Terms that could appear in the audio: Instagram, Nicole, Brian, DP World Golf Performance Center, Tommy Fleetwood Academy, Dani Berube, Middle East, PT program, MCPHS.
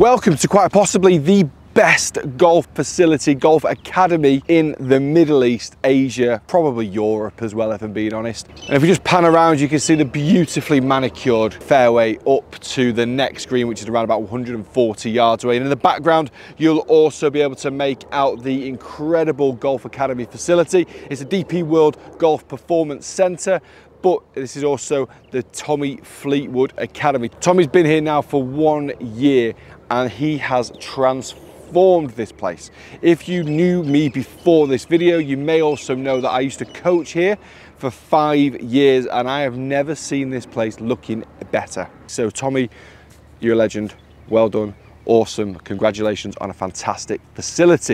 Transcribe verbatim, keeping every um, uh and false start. Welcome to quite possibly the best golf facility, golf academy in the Middle East, Asia, probably Europe as well, if I'm being honest. And if we just pan around, you can see the beautifully manicured fairway up to the next green, which is around about one hundred forty yards away. And in the background, you'll also be able to make out the incredible golf academy facility. It's the D P World Golf Performance Center, but this is also the Tommy Fleetwood Academy. Tommy's been here now for one year and he has transformed Formed this place. If you knew me before this video, you may also know that I used to coach here for five years and I have never seen this place looking better. So Tommy, you're a legend. Well done. Awesome. Congratulations on a fantastic facility.